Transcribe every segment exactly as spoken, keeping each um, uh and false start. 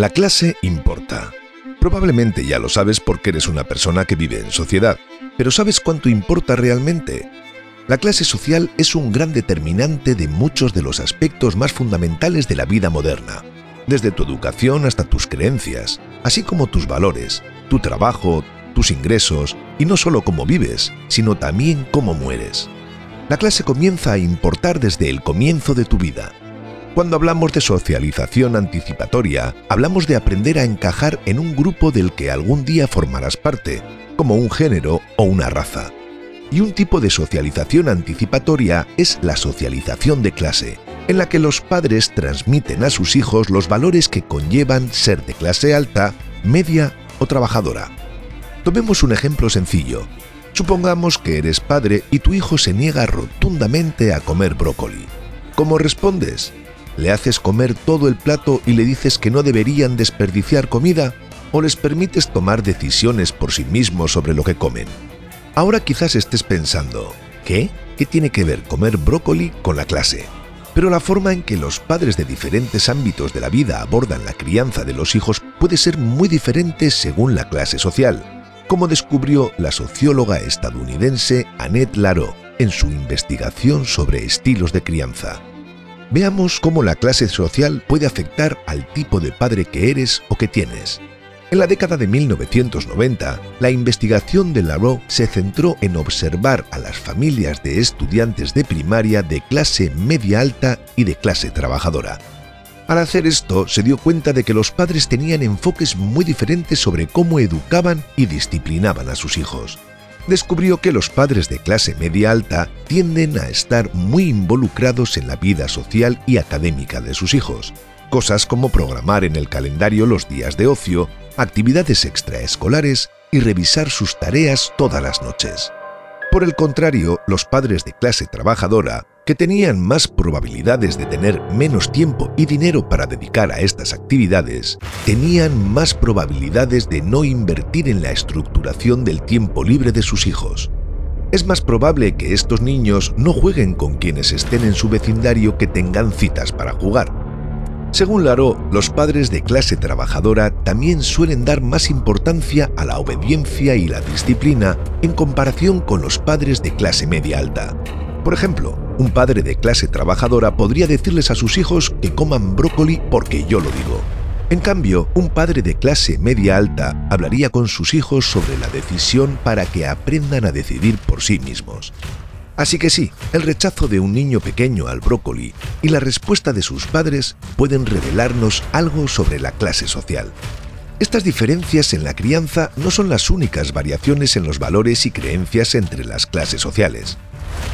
La clase importa. Probablemente ya lo sabes porque eres una persona que vive en sociedad, pero ¿sabes cuánto importa realmente? La clase social es un gran determinante de muchos de los aspectos más fundamentales de la vida moderna, desde tu educación hasta tus creencias, así como tus valores, tu trabajo, tus ingresos, y no solo cómo vives, sino también cómo mueres. La clase comienza a importar desde el comienzo de tu vida. Cuando hablamos de socialización anticipatoria, hablamos de aprender a encajar en un grupo del que algún día formarás parte, como un género o una raza. Y un tipo de socialización anticipatoria es la socialización de clase, en la que los padres transmiten a sus hijos los valores que conllevan ser de clase alta, media o trabajadora. Tomemos un ejemplo sencillo. Supongamos que eres padre y tu hijo se niega rotundamente a comer brócoli. ¿Cómo respondes? ¿Le haces comer todo el plato y le dices que no deberían desperdiciar comida? ¿O les permites tomar decisiones por sí mismos sobre lo que comen? Ahora quizás estés pensando, ¿qué? ¿Qué tiene que ver comer brócoli con la clase? Pero la forma en que los padres de diferentes ámbitos de la vida abordan la crianza de los hijos puede ser muy diferente según la clase social, como descubrió la socióloga estadounidense Annette Lareau en su investigación sobre estilos de crianza. Veamos cómo la clase social puede afectar al tipo de padre que eres o que tienes. En la década de mil novecientos noventa, la investigación de Lareau se centró en observar a las familias de estudiantes de primaria de clase media alta y de clase trabajadora. Al hacer esto, se dio cuenta de que los padres tenían enfoques muy diferentes sobre cómo educaban y disciplinaban a sus hijos. Descubrió que los padres de clase media alta tienden a estar muy involucrados en la vida social y académica de sus hijos. Cosas como programar en el calendario los días de ocio, actividades extraescolares y revisar sus tareas todas las noches. Por el contrario, los padres de clase trabajadora, que tenían más probabilidades de tener menos tiempo y dinero para dedicar a estas actividades, tenían más probabilidades de no invertir en la estructuración del tiempo libre de sus hijos. Es más probable que estos niños no jueguen con quienes estén en su vecindario que tengan citas para jugar. Según Lareau, los padres de clase trabajadora también suelen dar más importancia a la obediencia y la disciplina en comparación con los padres de clase media alta. Por ejemplo, un padre de clase trabajadora podría decirles a sus hijos que coman brócoli porque yo lo digo. En cambio, un padre de clase media alta hablaría con sus hijos sobre la decisión para que aprendan a decidir por sí mismos. Así que sí, el rechazo de un niño pequeño al brócoli y la respuesta de sus padres pueden revelarnos algo sobre la clase social. Estas diferencias en la crianza no son las únicas variaciones en los valores y creencias entre las clases sociales.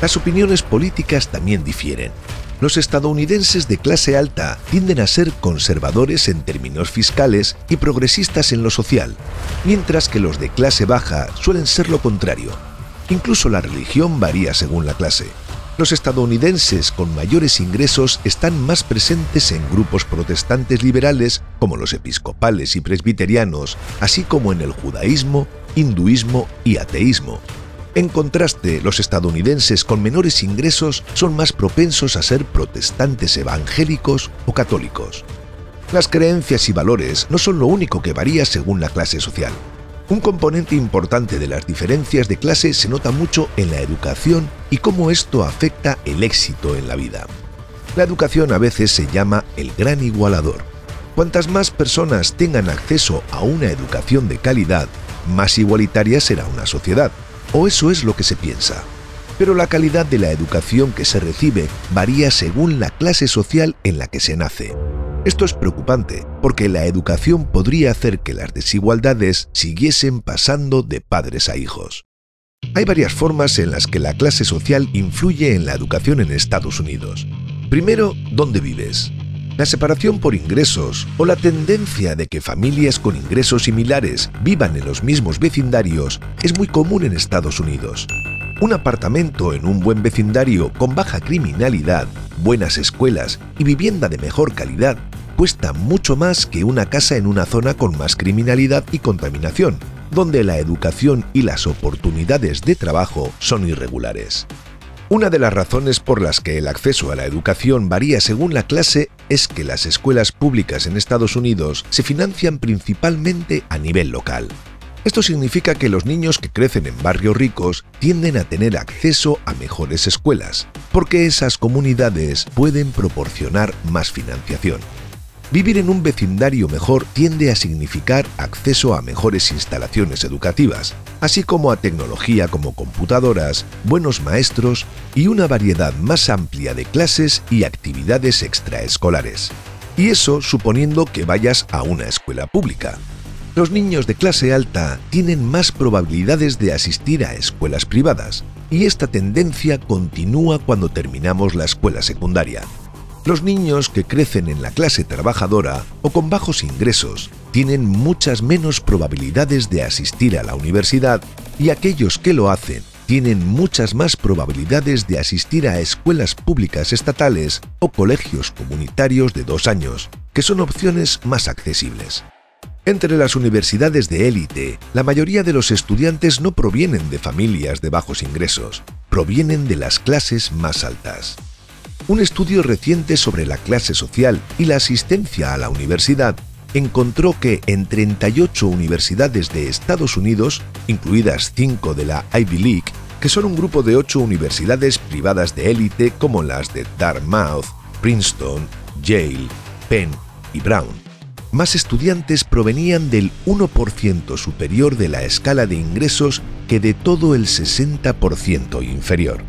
Las opiniones políticas también difieren. Los estadounidenses de clase alta tienden a ser conservadores en términos fiscales y progresistas en lo social, mientras que los de clase baja suelen ser lo contrario. Incluso la religión varía según la clase. Los estadounidenses con mayores ingresos están más presentes en grupos protestantes liberales como los episcopales y presbiterianos, así como en el judaísmo, hinduismo y ateísmo. En contraste, los estadounidenses con menores ingresos son más propensos a ser protestantes evangélicos o católicos. Las creencias y valores no son lo único que varía según la clase social. Un componente importante de las diferencias de clase se nota mucho en la educación y cómo esto afecta el éxito en la vida. La educación a veces se llama el gran igualador. Cuantas más personas tengan acceso a una educación de calidad, más igualitaria será una sociedad, o eso es lo que se piensa. Pero la calidad de la educación que se recibe varía según la clase social en la que se nace. Esto es preocupante, porque la educación podría hacer que las desigualdades siguiesen pasando de padres a hijos. Hay varias formas en las que la clase social influye en la educación en Estados Unidos. Primero, ¿dónde vives? La separación por ingresos o la tendencia de que familias con ingresos similares vivan en los mismos vecindarios es muy común en Estados Unidos. Un apartamento en un buen vecindario con baja criminalidad, buenas escuelas y vivienda de mejor calidad cuesta mucho más que una casa en una zona con más criminalidad y contaminación, donde la educación y las oportunidades de trabajo son irregulares. Una de las razones por las que el acceso a la educación varía según la clase es que las escuelas públicas en Estados Unidos se financian principalmente a nivel local. Esto significa que los niños que crecen en barrios ricos tienden a tener acceso a mejores escuelas, porque esas comunidades pueden proporcionar más financiación. Vivir en un vecindario mejor tiende a significar acceso a mejores instalaciones educativas, así como a tecnología como computadoras, buenos maestros y una variedad más amplia de clases y actividades extraescolares. Y eso suponiendo que vayas a una escuela pública. Los niños de clase alta tienen más probabilidades de asistir a escuelas privadas, y esta tendencia continúa cuando terminamos la escuela secundaria. Los niños que crecen en la clase trabajadora o con bajos ingresos tienen muchas menos probabilidades de asistir a la universidad, y aquellos que lo hacen tienen muchas más probabilidades de asistir a escuelas públicas estatales o colegios comunitarios de dos años, que son opciones más accesibles. Entre las universidades de élite, la mayoría de los estudiantes no provienen de familias de bajos ingresos, provienen de las clases más altas. Un estudio reciente sobre la clase social y la asistencia a la universidad encontró que en treinta y ocho universidades de Estados Unidos, incluidas cinco de la Ivy League, que son un grupo de ocho universidades privadas de élite como las de Dartmouth, Princeton, Yale, Penn y Brown, más estudiantes provenían del uno por ciento superior de la escala de ingresos que de todo el sesenta por ciento inferior.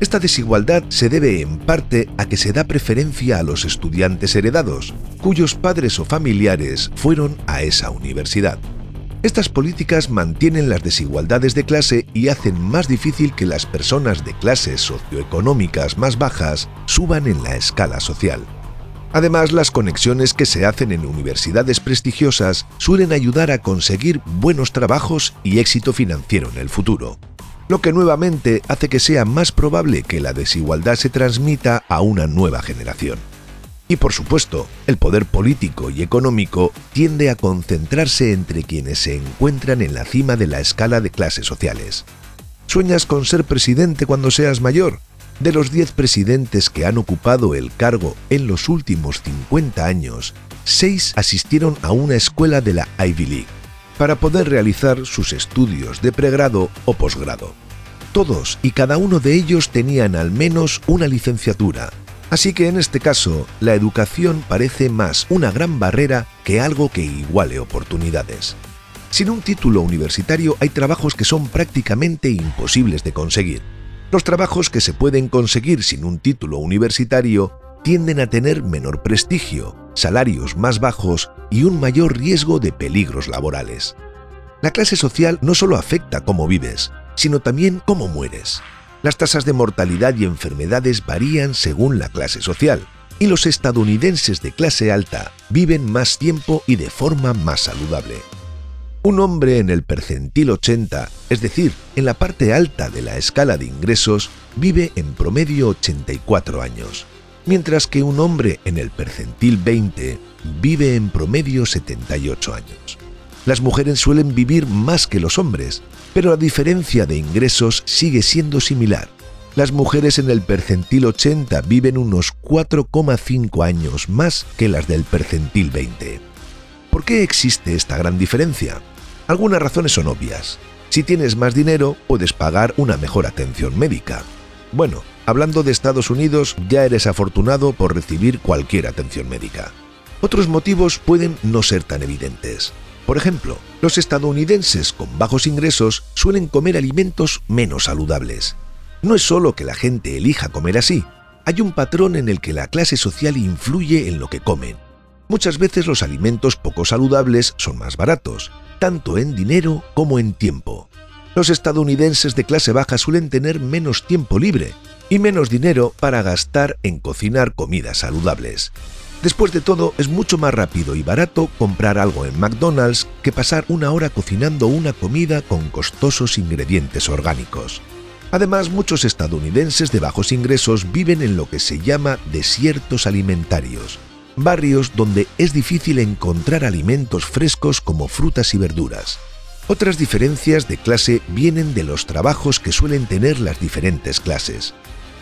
Esta desigualdad se debe en parte a que se da preferencia a los estudiantes heredados, cuyos padres o familiares fueron a esa universidad. Estas políticas mantienen las desigualdades de clase y hacen más difícil que las personas de clases socioeconómicas más bajas suban en la escala social. Además, las conexiones que se hacen en universidades prestigiosas suelen ayudar a conseguir buenos trabajos y éxito financiero en el futuro, lo que nuevamente hace que sea más probable que la desigualdad se transmita a una nueva generación. Y por supuesto, el poder político y económico tiende a concentrarse entre quienes se encuentran en la cima de la escala de clases sociales. ¿Sueñas con ser presidente cuando seas mayor? De los diez presidentes que han ocupado el cargo en los últimos cincuenta años, seis asistieron a una escuela de la Ivy League para poder realizar sus estudios de pregrado o posgrado. Todos y cada uno de ellos tenían al menos una licenciatura, así que en este caso la educación parece más una gran barrera que algo que iguale oportunidades. Sin un título universitario hay trabajos que son prácticamente imposibles de conseguir. Los trabajos que se pueden conseguir sin un título universitario tienden a tener menor prestigio, salarios más bajos y un mayor riesgo de peligros laborales. La clase social no solo afecta cómo vives, sino también cómo mueres. Las tasas de mortalidad y enfermedades varían según la clase social, y los estadounidenses de clase alta viven más tiempo y de forma más saludable. Un hombre en el percentil ochenta, es decir, en la parte alta de la escala de ingresos, vive en promedio ochenta y cuatro años, mientras que un hombre en el percentil veinte vive en promedio setenta y ocho años. Las mujeres suelen vivir más que los hombres, pero la diferencia de ingresos sigue siendo similar. Las mujeres en el percentil ochenta viven unos cuatro coma cinco años más que las del percentil veinte. ¿Por qué existe esta gran diferencia? Algunas razones son obvias. Si tienes más dinero, puedes pagar una mejor atención médica. Bueno, hablando de Estados Unidos, ya eres afortunado por recibir cualquier atención médica. Otros motivos pueden no ser tan evidentes. Por ejemplo, los estadounidenses con bajos ingresos suelen comer alimentos menos saludables. No es solo que la gente elija comer así. Hay un patrón en el que la clase social influye en lo que comen. Muchas veces los alimentos poco saludables son más baratos, tanto en dinero como en tiempo. Los estadounidenses de clase baja suelen tener menos tiempo libre y menos dinero para gastar en cocinar comidas saludables. Después de todo, es mucho más rápido y barato comprar algo en McDonald's que pasar una hora cocinando una comida con costosos ingredientes orgánicos. Además, muchos estadounidenses de bajos ingresos viven en lo que se llama desiertos alimentarios, barrios donde es difícil encontrar alimentos frescos como frutas y verduras. Otras diferencias de clase vienen de los trabajos que suelen tener las diferentes clases.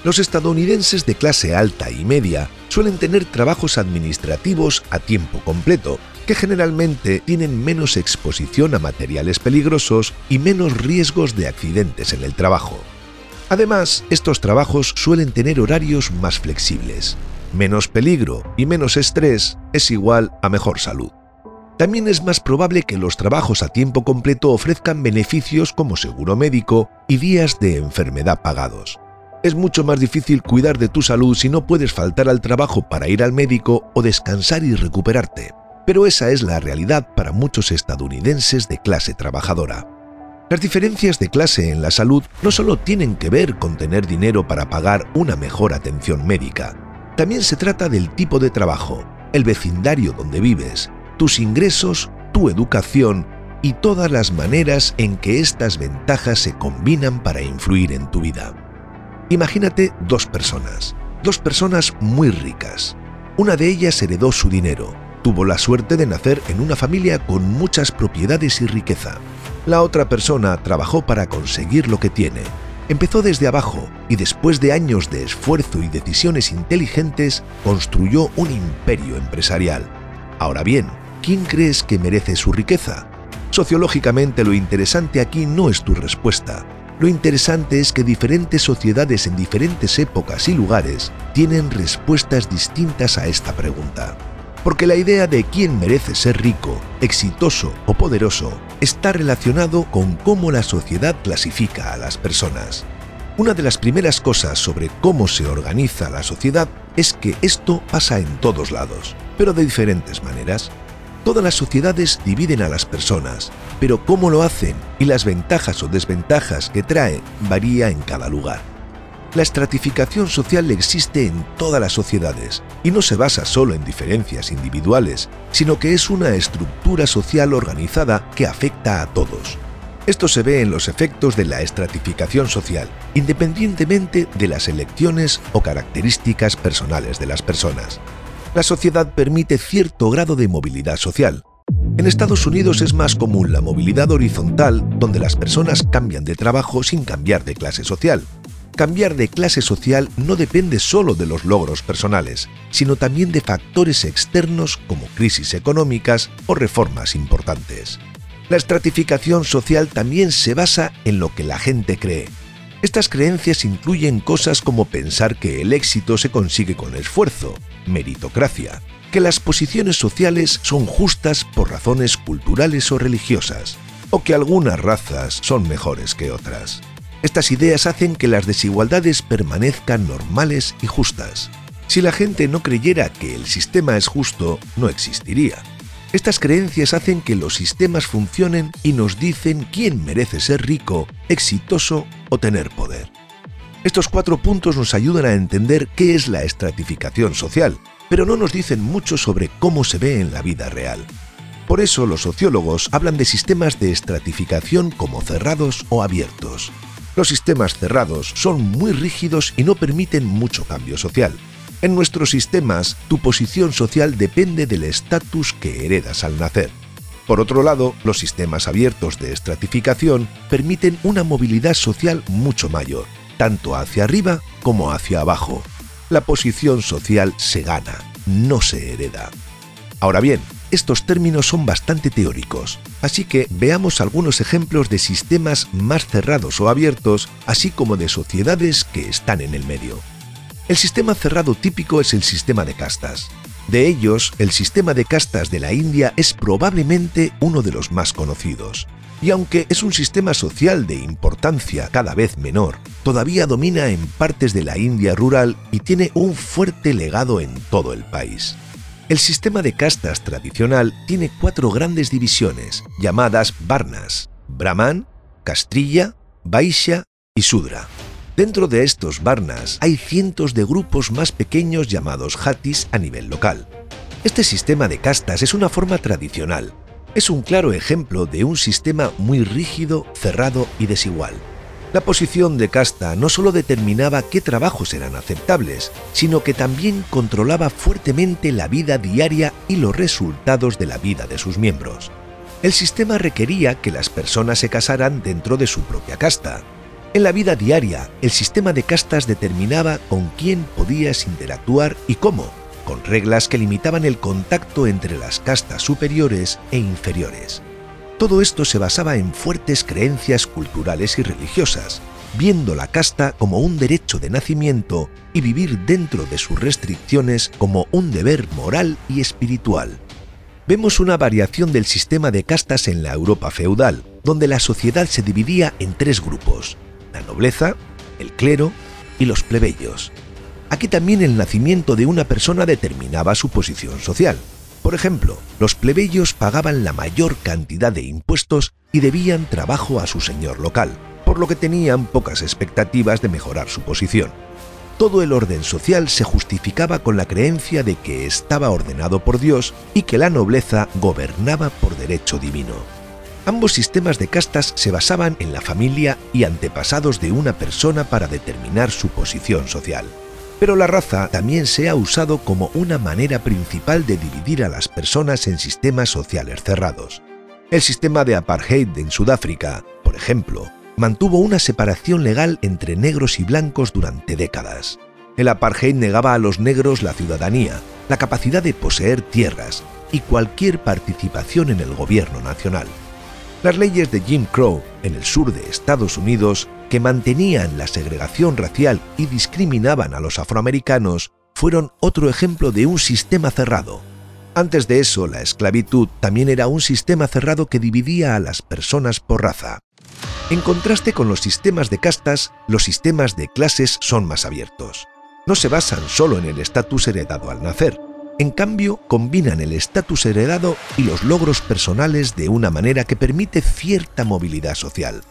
Los estadounidenses de clase alta y media suelen tener trabajos administrativos a tiempo completo, que generalmente tienen menos exposición a materiales peligrosos y menos riesgos de accidentes en el trabajo. Además, estos trabajos suelen tener horarios más flexibles. Menos peligro y menos estrés es igual a mejor salud. También es más probable que los trabajos a tiempo completo ofrezcan beneficios como seguro médico y días de enfermedad pagados. Es mucho más difícil cuidar de tu salud si no puedes faltar al trabajo para ir al médico o descansar y recuperarte. Pero esa es la realidad para muchos estadounidenses de clase trabajadora. Las diferencias de clase en la salud no solo tienen que ver con tener dinero para pagar una mejor atención médica. También se trata del tipo de trabajo, el vecindario donde vives, tus ingresos, tu educación y todas las maneras en que estas ventajas se combinan para influir en tu vida. Imagínate dos personas, dos personas muy ricas. Una de ellas heredó su dinero, tuvo la suerte de nacer en una familia con muchas propiedades y riqueza. La otra persona trabajó para conseguir lo que tiene. Empezó desde abajo y después de años de esfuerzo y decisiones inteligentes, construyó un imperio empresarial. Ahora bien, ¿quién crees que merece su riqueza? Sociológicamente, lo interesante aquí no es tu respuesta. Lo interesante es que diferentes sociedades en diferentes épocas y lugares tienen respuestas distintas a esta pregunta. Porque la idea de quién merece ser rico, exitoso o poderoso está relacionado con cómo la sociedad clasifica a las personas. Una de las primeras cosas sobre cómo se organiza la sociedad es que esto pasa en todos lados, pero de diferentes maneras. Todas las sociedades dividen a las personas, pero cómo lo hacen y las ventajas o desventajas que trae varía en cada lugar. La estratificación social existe en todas las sociedades y no se basa solo en diferencias individuales, sino que es una estructura social organizada que afecta a todos. Esto se ve en los efectos de la estratificación social, independientemente de las elecciones o características personales de las personas. La sociedad permite cierto grado de movilidad social. En Estados Unidos es más común la movilidad horizontal, donde las personas cambian de trabajo sin cambiar de clase social. Cambiar de clase social no depende solo de los logros personales, sino también de factores externos como crisis económicas o reformas importantes. La estratificación social también se basa en lo que la gente cree. Estas creencias incluyen cosas como pensar que el éxito se consigue con esfuerzo, meritocracia, que las posiciones sociales son justas por razones culturales o religiosas, o que algunas razas son mejores que otras. Estas ideas hacen que las desigualdades permanezcan normales y justas. Si la gente no creyera que el sistema es justo, no existiría. Estas creencias hacen que los sistemas funcionen y nos dicen quién merece ser rico, exitoso o tener poder. Estos cuatro puntos nos ayudan a entender qué es la estratificación social, pero no nos dicen mucho sobre cómo se ve en la vida real. Por eso los sociólogos hablan de sistemas de estratificación como cerrados o abiertos. Los sistemas cerrados son muy rígidos y no permiten mucho cambio social. En nuestros sistemas, tu posición social depende del estatus que heredas al nacer. Por otro lado, los sistemas abiertos de estratificación permiten una movilidad social mucho mayor, tanto hacia arriba como hacia abajo. La posición social se gana, no se hereda. Ahora bien, estos términos son bastante teóricos, así que veamos algunos ejemplos de sistemas más cerrados o abiertos, así como de sociedades que están en el medio. El sistema cerrado típico es el sistema de castas. De ellos, el sistema de castas de la India es probablemente uno de los más conocidos. Y aunque es un sistema social de importancia cada vez menor, todavía domina en partes de la India rural y tiene un fuerte legado en todo el país. El sistema de castas tradicional tiene cuatro grandes divisiones, llamadas Varnas, Brahman, Kshatriya, Vaisha y Sudra. Dentro de estos varnas hay cientos de grupos más pequeños llamados jatis a nivel local. Este sistema de castas es una forma tradicional. Es un claro ejemplo de un sistema muy rígido, cerrado y desigual. La posición de casta no solo determinaba qué trabajos eran aceptables, sino que también controlaba fuertemente la vida diaria y los resultados de la vida de sus miembros. el sistema requería que las personas se casaran dentro de su propia casta. En la vida diaria, el sistema de castas determinaba con quién podías interactuar y cómo, con reglas que limitaban el contacto entre las castas superiores e inferiores. Todo esto se basaba en fuertes creencias culturales y religiosas, viendo la casta como un derecho de nacimiento y vivir dentro de sus restricciones como un deber moral y espiritual. Vemos una variación del sistema de castas en la Europa feudal, donde la sociedad se dividía en tres grupos: la nobleza, el clero y los plebeyos. Aquí también el nacimiento de una persona determinaba su posición social. Por ejemplo, los plebeyos pagaban la mayor cantidad de impuestos y debían trabajo a su señor local, por lo que tenían pocas expectativas de mejorar su posición. Todo el orden social se justificaba con la creencia de que estaba ordenado por Dios y que la nobleza gobernaba por derecho divino. Ambos sistemas de castas se basaban en la familia y antepasados de una persona para determinar su posición social. Pero la raza también se ha usado como una manera principal de dividir a las personas en sistemas sociales cerrados. El sistema de apartheid en Sudáfrica, por ejemplo, mantuvo una separación legal entre negros y blancos durante décadas. El apartheid negaba a los negros la ciudadanía, la capacidad de poseer tierras y cualquier participación en el gobierno nacional. Las leyes de Jim Crow en el sur de Estados Unidos, que mantenían la segregación racial y discriminaban a los afroamericanos, fueron otro ejemplo de un sistema cerrado. Antes de eso, la esclavitud también era un sistema cerrado que dividía a las personas por raza. En contraste con los sistemas de castas, los sistemas de clases son más abiertos. No se basan solo en el estatus heredado al nacer. En cambio, combinan el estatus heredado y los logros personales de una manera que permite cierta movilidad social.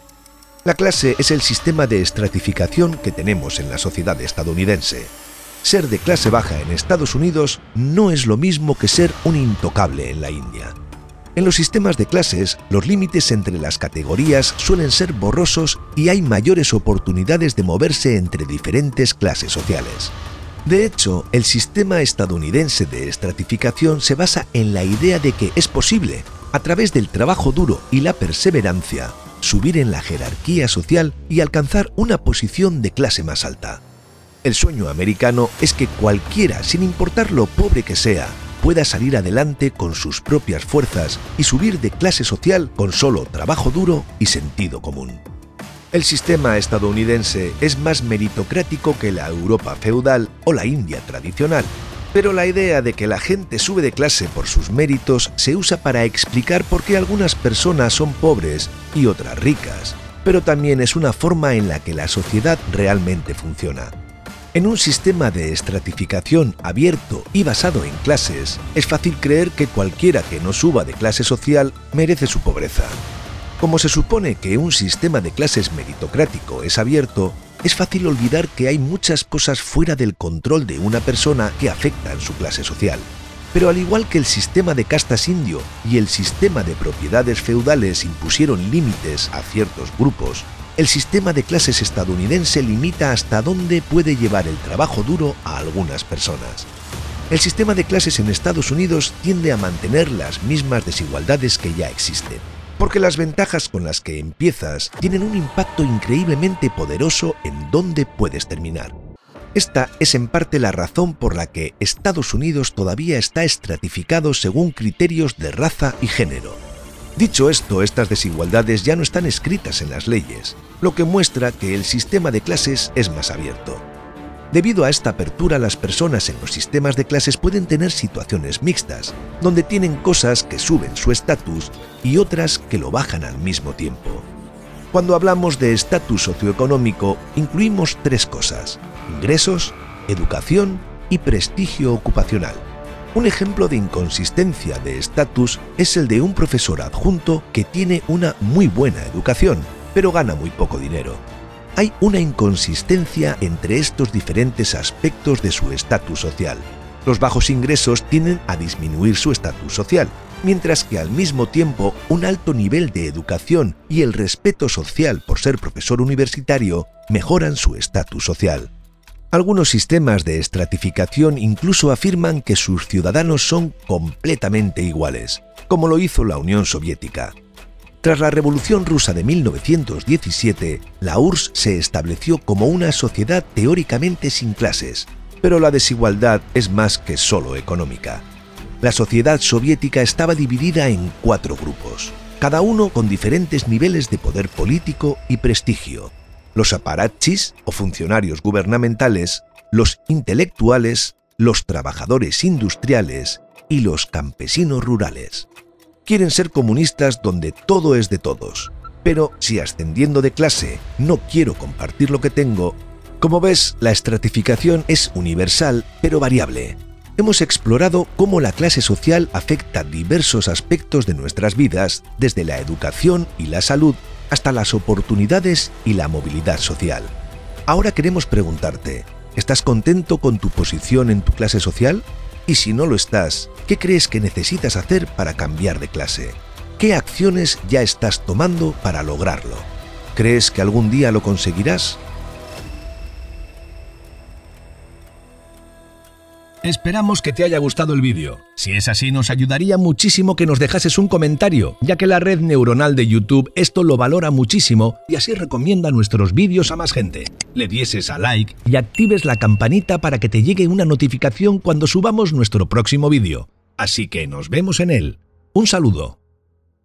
La clase es el sistema de estratificación que tenemos en la sociedad estadounidense. Ser de clase baja en Estados Unidos no es lo mismo que ser un intocable en la India. En los sistemas de clases, los límites entre las categorías suelen ser borrosos y hay mayores oportunidades de moverse entre diferentes clases sociales. De hecho, el sistema estadounidense de estratificación se basa en la idea de que es posible, a través del trabajo duro y la perseverancia, subir en la jerarquía social y alcanzar una posición de clase más alta. El sueño americano es que cualquiera, sin importar lo pobre que sea, pueda salir adelante con sus propias fuerzas y subir de clase social con solo trabajo duro y sentido común. El sistema estadounidense es más meritocrático que la Europa feudal o la India tradicional, pero la idea de que la gente sube de clase por sus méritos se usa para explicar por qué algunas personas son pobres y otras ricas, pero también es una forma en la que la sociedad realmente funciona. En un sistema de estratificación abierto y basado en clases, es fácil creer que cualquiera que no suba de clase social merece su pobreza. Como se supone que un sistema de clases meritocrático es abierto, es fácil olvidar que hay muchas cosas fuera del control de una persona que afectan su clase social. Pero al igual que el sistema de castas indio y el sistema de propiedades feudales impusieron límites a ciertos grupos, el sistema de clases estadounidense limita hasta dónde puede llevar el trabajo duro a algunas personas. El sistema de clases en Estados Unidos tiende a mantener las mismas desigualdades que ya existen, porque las ventajas con las que empiezas tienen un impacto increíblemente poderoso en dónde puedes terminar. Esta es en parte la razón por la que Estados Unidos todavía está estratificado según criterios de raza y género. Dicho esto, estas desigualdades ya no están escritas en las leyes, lo que muestra que el sistema de clases es más abierto. Debido a esta apertura, las personas en los sistemas de clases pueden tener situaciones mixtas, donde tienen cosas que suben su estatus y otras que lo bajan al mismo tiempo. Cuando hablamos de estatus socioeconómico, incluimos tres cosas: ingresos, educación y prestigio ocupacional. Un ejemplo de inconsistencia de estatus es el de un profesor adjunto que tiene una muy buena educación, pero gana muy poco dinero. Hay una inconsistencia entre estos diferentes aspectos de su estatus social. Los bajos ingresos tienden a disminuir su estatus social, mientras que al mismo tiempo un alto nivel de educación y el respeto social por ser profesor universitario mejoran su estatus social. Algunos sistemas de estratificación incluso afirman que sus ciudadanos son completamente iguales, como lo hizo la Unión Soviética. Tras la Revolución Rusa de mil novecientos diecisiete, la U R S S se estableció como una sociedad teóricamente sin clases, pero la desigualdad es más que solo económica. La sociedad soviética estaba dividida en cuatro grupos, cada uno con diferentes niveles de poder político y prestigio: los aparatchis o funcionarios gubernamentales, los intelectuales, los trabajadores industriales y los campesinos rurales. Quieren ser comunistas donde todo es de todos, pero si ascendiendo de clase no quiero compartir lo que tengo. Como ves, la estratificación es universal pero variable. Hemos explorado cómo la clase social afecta diversos aspectos de nuestras vidas, desde la educación y la salud hasta las oportunidades y la movilidad social. Ahora queremos preguntarte, ¿estás contento con tu posición en tu clase social? Y si no lo estás, ¿qué crees que necesitas hacer para cambiar de clase? ¿Qué acciones ya estás tomando para lograrlo? ¿Crees que algún día lo conseguirás? Esperamos que te haya gustado el vídeo. Si es así, nos ayudaría muchísimo que nos dejases un comentario, ya que la red neuronal de YouTube esto lo valora muchísimo y así recomienda nuestros vídeos a más gente. Le dieses a like y actives la campanita para que te llegue una notificación cuando subamos nuestro próximo vídeo. Así que nos vemos en él. Un saludo.